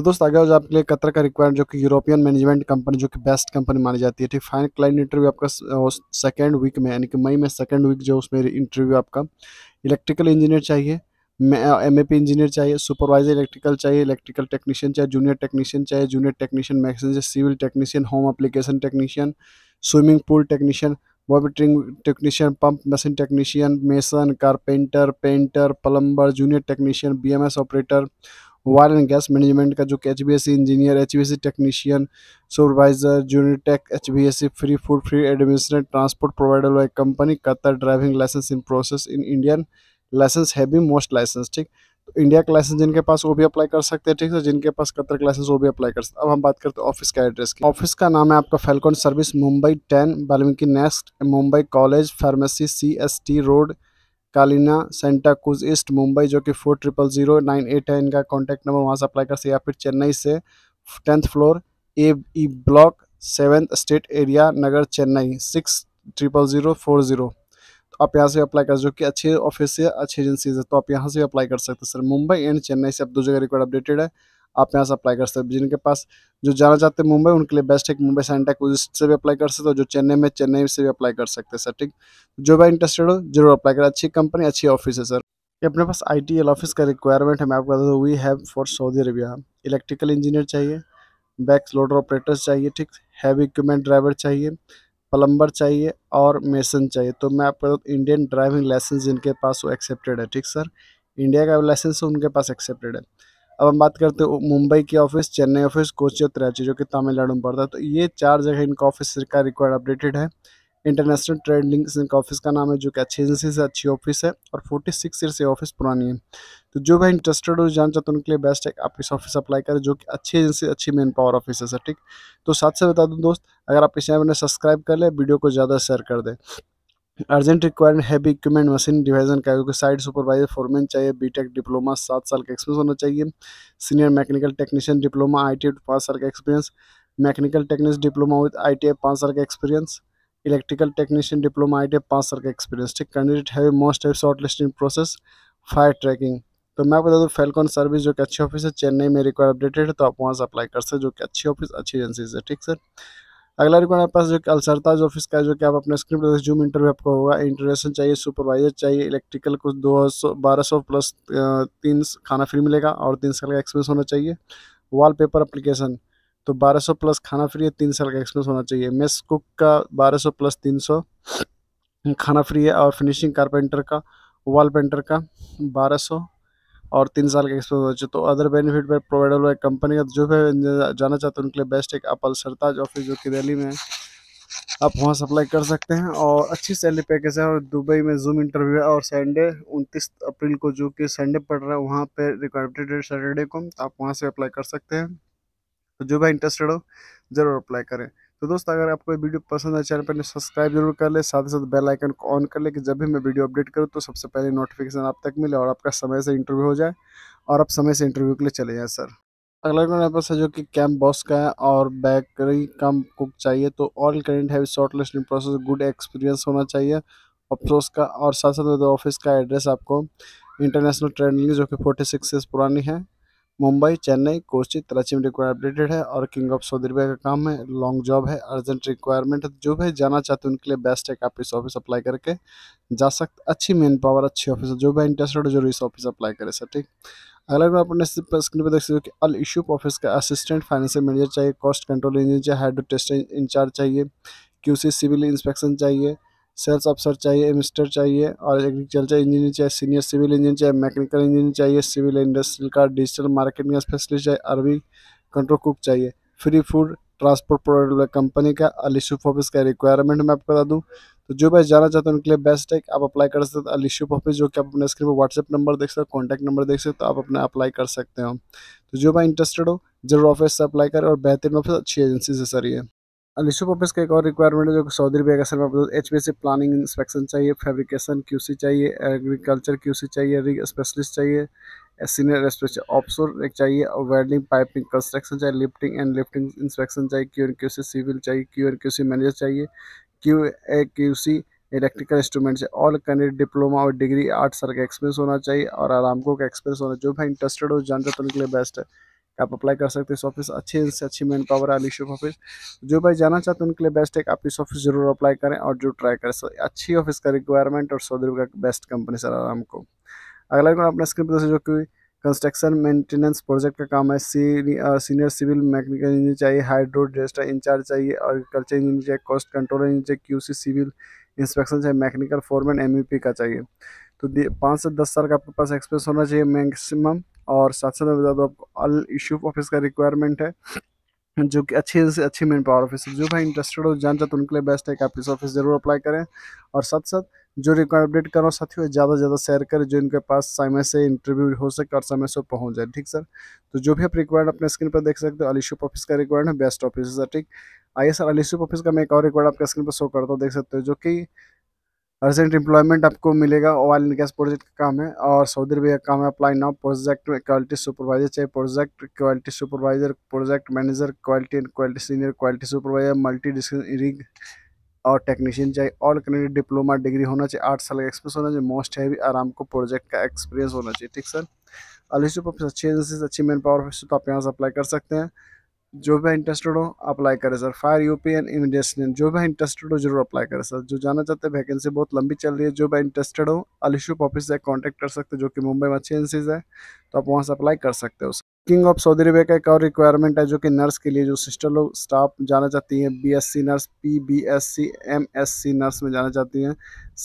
तो दोस्त आगे हो जाए आपके लिए क़तर का रिक्वायरमेंट जो कि यूरोपियन मैनेजमेंट कंपनी जो कि बेस्ट कंपनी मानी जाती है। ठीक, फाइनल क्लाइंट इंटरव्यू आपका सेकेंड वीक में यानी कि मई में सेकेंड वीक जो उसमें इंटरव्यू आपका इलेक्ट्रिकल इंजीनियर चाहिए, एमएपी इंजीनियर चाहिए, सुपरवाइजर इलेक्ट्रिकल चाहिए, इलेक्ट्रिकल टेक्नीशियन चाहिए, जूनियर टेक्नीशियन चाहिए, junior technician messenger, civil technician, home application technician, swimming pool technician, watering technician, pump machine technician, mason, carpenter, painter, plumber, junior technician, BMS operator, wire and gas management का जो कि HBSC engineer, HBSC technician, supervisor, junior tech, HBSC, free food, free administrate, transport provider by company Qatar, driving licence in process in Indian licence heavy most licence. ठीक, तो India का licence जिनके पास वो भी apply कर सकते हैं। ठीक है, जिनके पास कतर का लाइसेंस वो भी अप्लाई कर सकते हैं। अब हम बात करते हैं ऑफिस का एड्रेस की। ऑफिस का नाम है आपका Falcon service Mumbai 10 Balmiki next Mumbai college pharmacy CST road Kalina Santa cruise east Mumbai जो कि 4000988 है इनका कॉन्टैक्ट नंबर, वहाँ से अप्लाई कर सकते या फिर चेन्नई से 10th floor AE block 7th state area नगर चेन्नई 6000040। आप यहाँ से अप्लाई कर जो कि अच्छे ऑफिस है, अच्छी एजेंसीज है, तो आप यहाँ से अप्लाई कर सकते हैं सर। मुंबई एंड चेन्नई से आप दो जगह रिक्वायर अपडेटेड है, आप यहाँ से अप्लाई कर सकते हैं। जिनके पास जो जाना चाहते हैं मुंबई उनके लिए बेस्ट है कि मुंबई सेंटा क्रूज से भी अप्लाई कर सकते हो, जो चेन्नई में चेन्नई से भी अप्लाई कर सकते हैं सर। ठीक, जो भी इंटरेस्टेड हो जरूर अप्लाई करें, अच्छी कंपनी अच्छी ऑफिस है सर। ये अपने पास ITL ऑफिस का रिक्वायरमेंट है। मैं आपको बता दूँ we have for Saudi Arabia electrical engineer चाहिए, बैक लोडर ऑपरेटर्स चाहिए, ठीक, हैवी इक्विपमेंट ड्राइवर चाहिए, प्लम्बर चाहिए और मेसन चाहिए। तो मैं आपको इंडियन ड्राइविंग लाइसेंस जिनके पास वो एक्सेप्टेड है। ठीक सर, इंडिया का लाइसेंस उनके पास एक्सेप्टेड है। अब हम बात करते हैं मुंबई की ऑफिस, चेन्नई ऑफिस, कोची और तिराची जो कि तमिलनाडु में पड़ता है। तो ये चार जगह इनका ऑफिस का रिक्वायर्ड अपडेटेड है। इंटरनेशनल ट्रेडिंग इनका ऑफिस का नाम है जो कि अच्छी एजेंसी से अच्छी ऑफिस है और 46 ईयर से ऑफिस पुरानी है। तो जो भाई इंटरेस्टेड हो जान चाहते हैं उनके लिए बेस्ट है आप इस ऑफिस अप्लाई करें जो कि अच्छी एजेंसी अच्छी मैन पावर ऑफिस है सर। ठीक, तो साथ से बता दूं दोस्त अगर आप इस चैनल ने सब्सक्राइब कर ले, वीडियो को ज़्यादा शेयर कर दें। Urgent requirement heavy equipment machine division का क्योंकि साइड सुपरवाइजर फोरमैन चाहिए, बीटेक डिप्लोमा 7 साल का एक्सपीरियंस होना चाहिए, senior mechanical technician diploma ITL 5 साल का experience, mechanical technician diploma with ITL 5 साल का experience, electrical technician diploma ITL 5 साल का एक्सपीरियंस। ठीक, कैंडिडेट हैवी मोस्ट है short listing process fire tracking. तो मैं बता दूँ फैल्कॉन सर्विस जो कि अच्छी ऑफिस है, चेन्नई में रिक्वायर अपडेटेड है, तो आप वहाँ से अप्लाई कर सकते जो कि अच्छी ऑफिस अच्छी एजेंसीज है। ठीक सर, अगला रिक्वायर आपके पास जो कि अलसरताज ऑफिस का है जो कि आप अपने स्क्रीन पर जूम इंटरव्यू आपको होगा। इंटरव्यूशन चाहिए, सुपरवाइजर चाहिए, इलेक्ट्रिकल कुछ 1200 प्लस 3 खाना फ्री मिलेगा और 3 साल का एक्सपीरियंस होना चाहिए, वॉलपेपर एप्लीकेशन तो 1200 प्लस खाना फ्री है, 3 साल का एक्सपीरियंस होना चाहिए, मेस कुक का 1200 प्लस 300 खाना फ्री है और फिनिशिंग कारपेंटर का वॉल पेंटर का 1200 और 3 साल का एक्सपीरियंस होना चाहिए। तो अदर बेनिफिट पर प्रोवाइडर है कंपनी का, जो भी जाना चाहते हैं उनके लिए बेस्ट है आप अलसरताज ऑफिस जो कि दिल्ली में है आप वहाँ से अप्लाई कर सकते हैं और अच्छी सैलरी पैकेज है। और दुबई में जूम इंटरव्यू है और संडे 29 अप्रैल को जो कि संडे पड़ रहा है वहाँ पर रिक्वायरमेंट सैटरडे को, तो आप वहाँ से अप्लाई कर सकते हैं। तो जो भी इंटरेस्टेड हो जरूर अप्लाई करें। तो दोस्तों अगर आपको वीडियो पसंद है चैनल पर सब्सक्राइब जरूर कर ले, साथ ही साथ बेल आइकन को ऑन कर ले कि जब भी मैं वीडियो अपडेट करूं तो सबसे पहले नोटिफिकेशन आप तक मिले और आपका समय से इंटरव्यू हो जाए और आप समय से इंटरव्यू के लिए चले जाएँ सर। अगला हमारे पास है जो कि कैंप बॉस का है और बेकरी कम कुक चाहिए, तो all current heavy short listing process good experience होना चाहिए अफसोस का। और साथ साथ ऑफिस का एड्रेस आपको इंटरनेशनल ट्रेडिंग जो कि 46 ईयर्स पुरानी है मुंबई चेन्नई कोची कराची में रिक्वायर अपडेटेड है और किंग ऑफ सऊदी अरबिया का काम है, लॉन्ग जॉब है, अर्जेंट रिक्वायरमेंट है। जो भी जाना चाहते हैं उनके लिए बेस्ट है कि आप इस ऑफिस अप्लाई करके जा सकते, अच्छी मैन पावर अच्छी ऑफिस है, जो भी इंटरेस्टेड हो जरूर इस ऑफिस अप्लाई करें सर। ठीक, अगला में अपने स्क्रीन पर देख सकते हो कि अलीशुफ ऑफिस का असिस्टेंट फाइनेंशियल मैनेजर चाहिए, कॉस्ट कंट्रोल इंजीनियर चाहिए, हेड टेस्ट इंचार्ज चाहिए, QC सिविल इंस्पेक्शन चाहिए, सेल्स अफसर चाहिए, एमिनिस्टर चाहिए और एग्रीकल्चर इंजीनियर चाहिए, सीनियर सिविल इंजीनियर चाहिए, मैकेनिकल इंजीनियर चाहिए, सिविल इंडस्ट्रियल का डिजिटल मार्केटिंग स्पेशलिस्ट चाहिए, अरबी कंट्रोल कुक चाहिए, free food transport provider company का अलीशुफ ऑफिस का रिक्वायरमेंट मैं आपको बता दूँ। तो जो भाई जाना चाहते हैं उनके लिए बेस्ट है आप अप्लाई कर सकते अलीशुफ ऑफिस जो कि आप अपने स्क्रीन पर व्हाट्सएप नंबर देख सकते हो, कॉन्टैक्ट नंबर देख सकते हो, आप अपना अप्लाई कर सकते हो। तो जो भाई इंटरेस्टेड हो जरूर ऑफिस से अप्लाई करें और बेहतरीन ऑफिस अच्छी एजेंसी से सर। ये अलीशुफ ऑफिस का एक और रिक्वायरमेंट है जो कि सऊदी अरबिया का सर आपको HVAC प्लानिंग इंस्पेक्शन चाहिए, फैब्रिकेशन QC चाहिए, एग्रीकल्चर QC चाहिए, रिग स्पेशलिस्ट चाहिए, सीनियर ऑफिसर एक चाहिए और वेल्डिंग पाइपिंग कंस्ट्रक्शन चाहिए, लिफ्टिंग एंड लिफ्टिंग इंस्पेक्शन चाहिए, QC सिविल चाहिए, QC मैनेजर चाहिए, QC इलेक्ट्रिकल इंस्ट्रूमेंट चाहिए, ऑल कैंडिडेट डिप्लोमा और डिग्री 8 साल का एक्सपीरियंस होना चाहिए और आरामको का एक्सपीरियंस होना। जो भाई इंटरेस्टेड हो जानते तो उनके लिए बेस्ट है आप अप्लाई कर सकते हैं इस ऑफिस। अच्छे से अच्छी मैन पावर है अलीशुफ ऑफिस। जो भाई जाना चाहते हैं उनके लिए बेस्ट है कि आप इस ऑफिस जरूर अप्लाई करें और जो ट्राई करें। अच्छी ऑफिस का रिक्वायरमेंट और सऊदी अरब का बेस्ट कंपनी सर आराम को। अगला रिकॉर्ड अपने स्क्रीन पर, जो कि कंस्ट्रक्शन मेंटेनेंस प्रोजेक्ट का काम है। सीनियर सिविल मैकेनिकल इंजीनियर चाहिए, हाइड्रो रजिस्टर इंचार्ज चाहिए, एग्रीकल्चर इंजीनियर चाहिए, कॉस्ट कंट्रोल इंजीनियर चाहिए, क्यूसी सिविल इंस्पेक्शन चाहिए, मैकेनिकल फोरमैन एमईपी का चाहिए। तो 5 से 10 साल का आपके पास एक्सपीरियंस होना चाहिए मैक्सिमम। और साथ साथ बता दो आपको अलीशुफ ऑफिस का रिक्वायरमेंट है जो कि अच्छे से अच्छी मैन पावर ऑफिस। जो भाई इंटरेस्टेड हो जान चाहते उनके लिए बेस्ट है कि आप इस ऑफिस ज़रूर अप्लाई करें। और साथ साथ जो रिकॉर्ड अपडेट करो साथियों ज़्यादा से ज़्यादा शेयर करें, जो इनके पास समय से इंटरव्यू हो सके और समय से पहुंच जाए। ठीक सर, तो जो भी आप रिक्वायर्ड अपने स्क्रीन पर देख सकते हो अलीशुफ ऑफिस का रिक्वायर्ड है, बेस्ट ऑफिस है सर। ठीक, आइए सर अलीशुफ ऑफिस का मैं एक और रिक्वायर्ड आपके स्क्रीन पर शो करता हूँ, देख सकते हो, जो कि अर्जेंट एम्प्लॉयमेंट आपको मिलेगा। ऑयल एंड गैस प्रोजेक्ट का काम है और सऊदी अरब का काम है। Apply now. Project quality supervisor चाहिए, project quality supervisor, project manager, quality and quality senior, quality supervisor, multi disciplinary और टेक्नीशियन चाहिए। ऑल कैंडिडेट डिप्लोमा डिग्री होना चाहिए, 8 साल का एक्सपीरियंस होना चाहिए, मोस्ट हैवी आराम को प्रोजेक्ट का एक्सपीरियंस होना चाहिए। ठीक सर, अलीशुफ ऑफिस अच्छी एजेंसी से अच्छी मैन पावर ऑफिस, तो आप यहाँ से अप्लाई कर सकते हैं। जो भी इंटरेस्टेड हो अप्लाई करें sir. Fire UP and immigration, जो भी इंटरेस्टेड हो जरूर अप्लाई करें सर। जो जाना चाहते हैं वैकेंसी बहुत लंबी चल रही है, जो भी इंटरेस्टेड हो अलीशुफ ऑफिस से कॉन्टैक्ट कर सकते हैं, जो कि मुंबई में अच्छी एजेंसीज है, तो आप वहाँ से अप्लाई कर सकते हो। किंग ऑफ सऊदी अरब का एक और रिक्वायरमेंट है जो कि नर्स के लिए, जो सिस्टर लोग स्टाफ जाना चाहती हैं, BSc nurse, PBSc, MSc nurse में जाना चाहती हैं।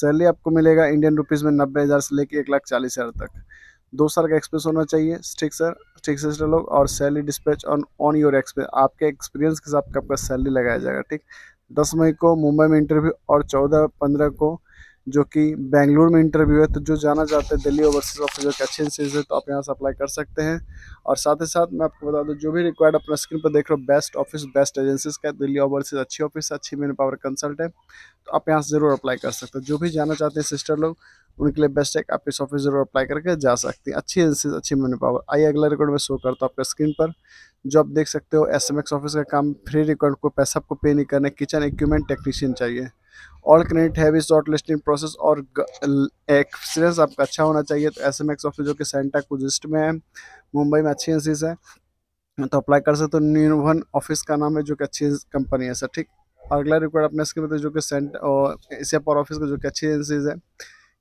सैलरी आपको मिलेगा इंडियन रुपीस में 90,000 से लेकर 1,40,000 तक। 2 साल का एक्सपीरियंस होना चाहिए। ठीक सर, ठीक सिस्टर लोग। और salary dispatch on your experience, आपके एक्सपीरियंस के हिसाब से आपका सैलरी लगाया जाएगा। ठीक, 10 मई को मुंबई में इंटरव्यू और 14-15 को जो कि बेंगलुरु में इंटरव्यू है। तो जो जाना चाहते हैं दिल्ली ओवरसीज ऑफिस जो कि अच्छी एजेंसीज है, तो आप यहां से अप्लाई कर सकते हैं। और साथ ही साथ मैं आपको बता दूं जो भी रिक्वायर्ड अपना स्क्रीन पर देख रहे हो बेस्ट ऑफिस बेस्ट एजेंसीज का, दिल्ली ओवरसीज अच्छी ऑफिस अच्छी मैन पावर कंसल्ट है, तो आप यहाँ से ज़रूर अप्लाई कर सकते हैं। जो भी जाना चाहते हैं सिस्टर लोग उनके लिए बेस्ट है आप इस ऑफिस ज़रूर अप्लाई करके जा सकती हैं, अच्छी एजेंसीज अच्छी मैन पावर। आइए अगला रिकॉर्ड में शो करता हूँ आपके स्क्रीन पर, जो आप देख सकते हो एसएमएक्स ऑफिस का काम, फ्री रिकॉर्ड को पैसा आपको पे नहीं करना है। किचन इक्विपमेंट टेक्नीशियन चाहिए। All credit heavy short listing process और एक्सपीरियंस आपका अच्छा होना चाहिए। तो एसएमएक्स ऑफिस जो कि सेंटा क्रूजिस्ट में है, मुंबई में अच्छी एजेंसीज है, तो अप्लाई कर सकते हो। न्यू वन ऑफिस का नाम है जो कि अच्छी कंपनी है सर। ठीक, अगला रिक्वायर्ड अपने इसके बताइए जो कि एशिया पावर ऑफिस का जो कि अच्छी एजेंसीज है।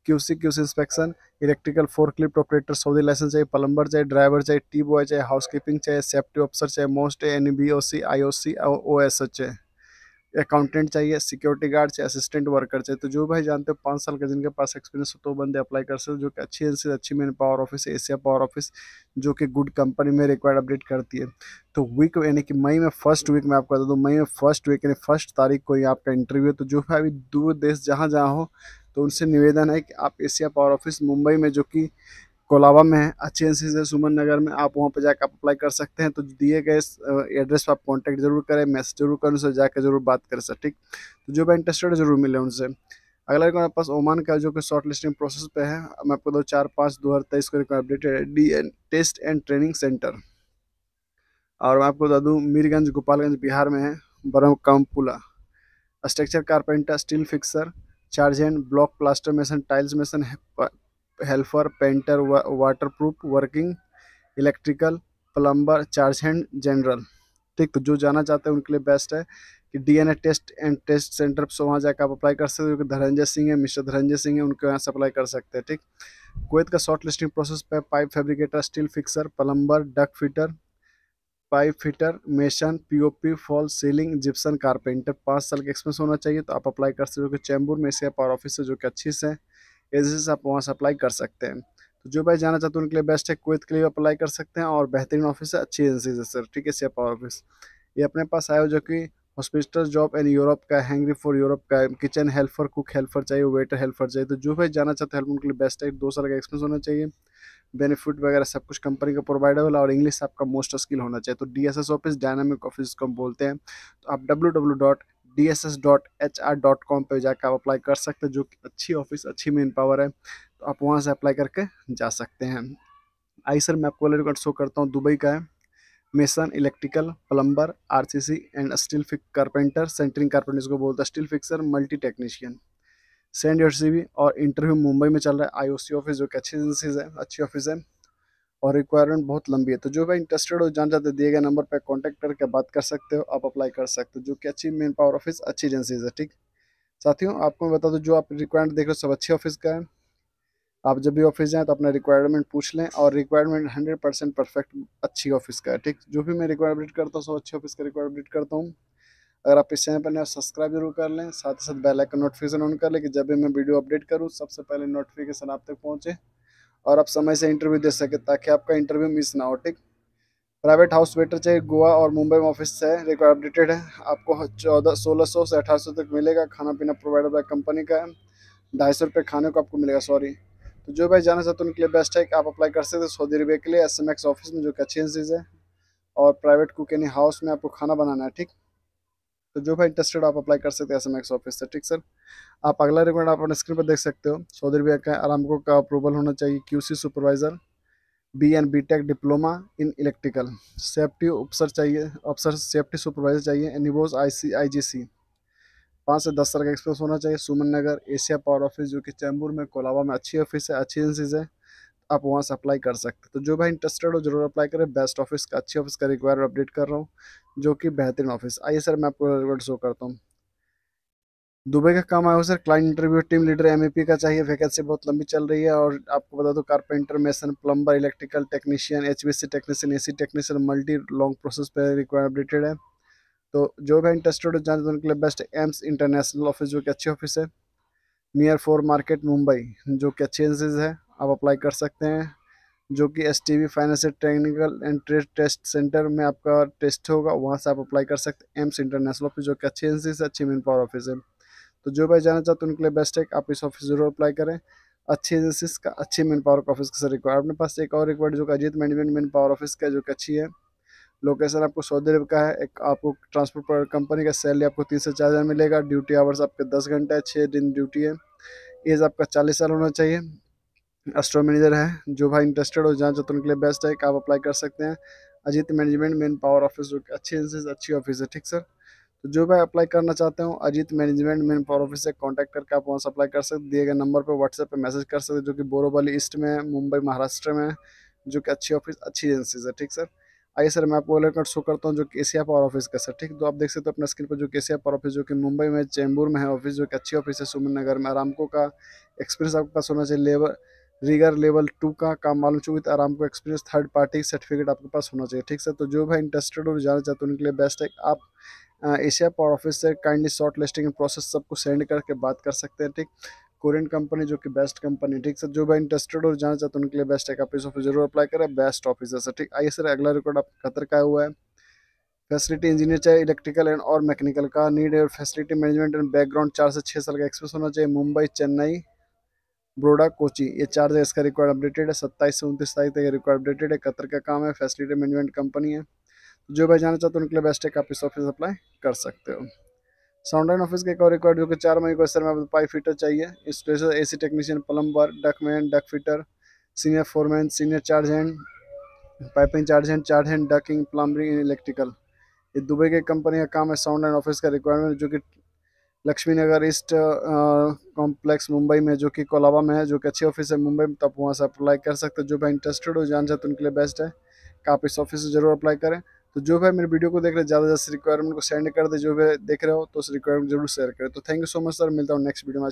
QC inspection, electrical forklift operator, Saudi licence चाहिए, प्लम्बर चाहिए, ड्राइवर चाहिए, टी बॉय चाहिए, हाउसकीपिंग चाहिए, सेफ्टी ऑफिसर चाहिए, मोस्ट है एनबीओसी, आईओसी, ओएसएच है, अकाउंटेंट चाहिए, सिक्योरिटी गार्ड चाहिए, असिस्टेंट वर्कर चाहिए। तो जो भाई जानते हो 5 साल का जिनके पास एक्सपीरियंस हो तो बंदे अप्लाई कर सकते हो, जो कि अच्छी एजेंसी अच्छी मैन पावर ऑफिस है, एशिया पावर ऑफिस जो कि गुड कंपनी में रिक्वायर्ड अपडेट करती है। तो वीक यानी कि मई में फर्स्ट वीक में आपको बता दूँ, मई में फर्स्ट वीक यानी फर्स्ट तारीख को ही आपका इंटरव्यू है। तो जो भाई अभी दूर देश जहाँ जहाँ हो तो उनसे निवेदन है कि आप एशिया पावर ऑफिस मुंबई में जो कि कोलाबा में है, अच्छी एजेंसीज है, सुमन नगर में, आप वहां पर जाकर अप्लाई कर सकते हैं। तो दिए गए एड्रेस पर आप कांटेक्ट जरूर करें, मैसेज जरूर करें, उनसे जाकर जरूर बात करें सर। ठीक, तो जो भी इंटरेस्टेड है जरूर मिले उनसे। अगला रिकॉर्ड आपके पास ओमान का जो कि शॉर्ट लिस्टिंग प्रोसेस पे है, मैं आपको 4-5-2023 को रिकॉर्ड अपडेटेड है। DNA test and training centre, और मैं आपको बता दूँ मीरगंज गोपालगंज बिहार में है, ब्रह्मकामपुला। स्ट्रक्चर कारपेंटर, स्टील फिक्सर, चार्जेंट, block plaster mason, tiles mason, helper, painter, waterproof working, electrical, plumber, चार्जेंट, जनरल। ठीक, तो जो जाना चाहते हैं उनके लिए बेस्ट है कि DNA test and test centre से वहाँ जाकर आप अप्लाई कर सकते हो, जो कि धनंजय सिंह है, मिस्टर धनंजय सिंह है, उनके यहाँ से अप्लाई कर सकते हैं। ठीक, कुवैत का शॉर्ट लिस्टिंग प्रोसेस पे pipe fabricator, steel fixer, plumber, duct fitter, pipe fitter, mason, POP, fall ceiling, gypsum carpenter. 5 साल का एक्सपीरियंस होना चाहिए, तो आप अप्लाई कर सकते हो, जो कि चैम्बूर में एशिया पावर ऑफिस है, जो कि अच्छी से एजेंसी आप वहाँ से अप्लाई कर सकते हैं। तो जो भाई जाना चाहते हैं उनके लिए बेस्ट है, कुवैत के लिए अप्लाई कर सकते हैं और बेहतरीन ऑफिस है, अच्छी एजेंसीज है सर। ठीक है, एशिया पावर ऑफिस ये अपने पास आया हो जो कि हॉस्पिटल जॉब एंड यूरोप का, हैंग्री फॉर यूरोप का, किचन हेल्पर, कुक हेल्पर चाहिए, वेटर हेल्पर चाहिए। तो जो भाई जाना चाहते हैं उनके लिए बेस्ट है, 2 साल का एक्सपीरियंस होना चाहिए, बेनिफिट वगैरह सब कुछ कंपनी का प्रोवाइडेबल और इंग्लिश आपका मोस्ट स्किल होना चाहिए। तो डीएसएस ऑफिस डायनामिक ऑफिस को हम बोलते हैं, तो आप www.dss.hr.com पर जाकर आप अप्लाई कर सकते हैं, जो कि अच्छी ऑफिस अच्छी मैन पावर है, तो आप वहां से अप्लाई करके जा सकते हैं। आई सर मैं आपको रिकॉर्ड शो करता हूं, दुबई का है, mason, electrical, plumber, RCC and steel फिक carpenter, centering carpenter इसको बोलता है, steel fixer, multi technician. Send your CV और इंटरव्यू मुंबई में चल रहा है, आईओसी ऑफिस जो कि अच्छी एजेंसीज है अच्छी ऑफिस है, और रिक्वायरमेंट बहुत लंबी है। तो जो भाई इंटरेस्टेड हो, जान जाते दिए गए नंबर पर कॉन्टैक्ट करके बात कर सकते हो, आप अप्लाई कर सकते हो, जो कि अच्छी मैन पावर ऑफिस अच्छी एजेंसीज है। ठीक साथियों, आपको मैं बता दूं जो आप रिक्वायरमेंट देख रहे हो सब अच्छी ऑफिस का है। आप जब भी ऑफिस जाएँ तो अपना रिक्वायरमेंट पूछ लें, और रिक्वायरमेंट 100% परफेक्ट अच्छी ऑफिस का है। ठीक, जो भी मैं रिक्वायरमेंट करता हूँ सब अच्छी ऑफिस का रिक्वायरमेंट करता हूँ। अगर आप इस चैनल पर नया सब्सक्राइब जरूर कर लें, साथ ही साथ बेल आइकन नोटिफिकेशन ऑन कर लें कि जब भी मैं वीडियो अपडेट करूँ सबसे पहले नोटिफिकेशन आप तक पहुँचे और आप समय से इंटरव्यू दे सके ताकि आपका इंटरव्यू मिस ना हो। ठीक, प्राइवेट हाउस वेटर चाहिए, गोवा और मुंबई में ऑफिस है, रिक्वायरमेंट अपडेटेड है। आपको 1600 से 1800 तक मिलेगा, खाना पीना प्रोवाइड बाय कंपनी का है, 250 रुपये खाने को आपको मिलेगा सॉरी। तो जो भाई जाना चाहते हैं उनके लिए बेस्ट है कि आप अप्लाई कर सकते सऊदी अरब के लिए SMX ऑफिस में, जो कि अच्छी एजेंसीज है, और प्राइवेट कुकिंग हाउस में आपको खाना बनाना है। ठीक, तो जो भाई इंटरेस्टेड आप अप्लाई कर सकते हैं SMX ऑफिस से। ठीक सर, आप अगला रिक्वायरमेंट आप अपने स्क्रीन पर देख सकते हो। सऊदी अरब का आरामको का अप्रूवल होना चाहिए, QC supervisor, BN BTech diploma in electrical, safety officer चाहिए, ऑफिसर सेफ्टी सुपरवाइजर चाहिए, एनिबोज IGC, 5 से 10 साल का एक्सपीरियंस होना चाहिए, Suman Nagar, Asia power office जो कि चैम्बूर में कोलाबा में अच्छी ऑफिस है, अच्छी एजेंसीज है, आप वहाँ से अप्लाई कर सकते हैं। तो जो भाई इंटरेस्टेड हो जरूर अप्लाई करें, बेस्ट ऑफिस का, अच्छी ऑफिस का रिक्वायर अपडेट कर रहा हूँ जो कि बेहतरीन ऑफिस। आइए सर मैं आपको रिजल्ट शो करता हूँ। दुबई का काम आया हो sir, client interview team leader MEP का चाहिए, वैकेंसी बहुत लंबी चल रही है, और आपको बता दो carpenter, mason, plumber, electrical technician, HVAC technician, AC technician, multi long process पर रिक्वायर अपडेटेड है। तो जो भी इंटरेस्टेड हो जानते उनके लिए बेस्ट एम्स इंटरनेशनल ऑफिस जो कि अच्छी ऑफिस है, नियर 4 मार्केट मुंबई जो कि अच्छी एजेंसीज है, आप अप्लाई कर सकते हैं, जो कि STV finance technical and trade test centre में आपका टेस्ट होगा, वहाँ से आप अप्लाई कर सकते हैं। एम्स इंटरनेशनल ऑफिस जो कि अच्छी एजेंसीज है, अच्छी मैन पावर ऑफिस है। तो जो भाई जाना चाहते हैं उनके लिए बेस्ट है, आप इस ऑफिस जरूर अप्लाई करें, अच्छी एजेंसीज का, अच्छी मैन पावर का ऑफिस का रिक्वायर। अपने पास एक और रिक्वायर जो कि Ajit management man power office का जो कि अच्छी है, लोकेशन आपको सऊदी अरब का है, एक आपको ट्रांसपोर्ट कंपनी का, सैलरी आपको 3 से 4 हज़ार मिलेगा, ड्यूटी आवर्स आपके 10 घंटे है, 6 दिन ड्यूटी है, एज आपका 40 साल होना चाहिए, एस्ट्रो मैनेजर है। जो भाई इंटरेस्टेड हो जान चाहते उनके लिए बेस्ट है कि आप अप्लाई कर सकते हैं, Ajit management man power office जो कि अच्छी एजेंसीज अच्छी ऑफिस है। ठीक सर, तो जो भाई अप्लाई करना चाहते हो Ajit management man power office से कांटेक्ट करके आप वहाँ से अप्लाई कर सकते, दिए गए नंबर पर व्हाट्सएप पे मैसेज कर सकते, जो कि बोरोवली ईस्ट में मुंबई महाराष्ट्र में, जो कि अच्छी ऑफिस अच्छी एजेंसीज है। ठीक सर, आइए सर मैं आपको अलर्ट शो करता हूँ जो कि एशिया पावर ऑफिस का सर। ठीक, तो आप देख सकते हो अपना स्क्रीन पर जो कि एशिया पावर ऑफिस जो कि मुंबई में चैम्बूर में है ऑफिस, जो कि अच्छी ऑफिस है, सुमन नगर में, आरामको का एक्सपीरियंस आपके पास होना चाहिए, लेबर रीगर लेवल 2 का काम मालूम चुकी, Aramco experience, third party certificate आपके पास होना चाहिए। ठीक सर, तो जो भाई इंटरेस्टेड हो जाना चाहते हो उनके लिए बेस्ट है, आप एशिया पावर ऑफिस से काइंडली शॉर्ट लिस्टिंग प्रोसेस सबको सेंड करके बात कर सकते हैं। ठीक, कोरियन कंपनी जो कि बेस्ट कंपनी। ठीक सर, जो भाई इंटरेस्टेड हो जाना चाहते हैं उनके लिए बेस्ट है, आप इस ऑफिस जरूर अप्लाई करें, बेस्ट ऑफिस है सर। ठीक, आइए सर अगला रिकॉर्ड आप क़तर का हुआ है, फैसिलिटी इंजीनियर चाहिए, इलेक्ट्रिकल एंड और मैकेनिकल का नीड है, और फैसिलिटी मैनेजमेंट एंड बैकग्राउंड 4 से 6 साल का एक्सपीरियंस होना चाहिए, मुंबई, चेन्नई, ब्रोडा, कोची, ये 4 जगह इसका रिक्वायर अपडेटेड है, 27 से 29 तारीख तक रिक्वायर अपडेटेड है। क़तर का काम है, फैसिलिटी मैनेजमेंट कंपनी है। जो भाई जाना चाहते हो उनके लिए बेस्ट है, आप इस ऑफिस अप्लाई कर सकते हो। साउंड एंड ऑफिस का एक और रिक्वायर जो कि 4 मई को सर में 5 फिटर चाहिए, special AC technician, plumber, डकमैन, duct fitter, senior foreman, senior charge hand, piping charge hand, ducting, plumbing in electrical, ये दुबई के कंपनी का काम है। साउंड एंड ऑफिस का रिक्वायरमेंट जो कि लक्ष्मी नगर ईस्ट कॉम्प्लेक्स मुंबई में जो कि कोलाबा में है, जो कि अच्छी ऑफिस है मुंबई में, तो आप वहाँ से अप्लाई कर सकते हो। जो भाई इंटरेस्टेड हो जान चाहते उनके लिए बेस्ट है कि आप इस ऑफिस से जरूर अप्लाई करें। तो जो भाई मेरे वीडियो को देख रहे हैं ज़्यादा से ज़्यादा रिक्वायरमेंट को सेंड कर दे, जो भी देख रहे हो तो उस रिक्वायरमेंट जरूर शेयर करें। तो thank you so much sir, मिलता हूँ नेक्स्ट वीडियो में।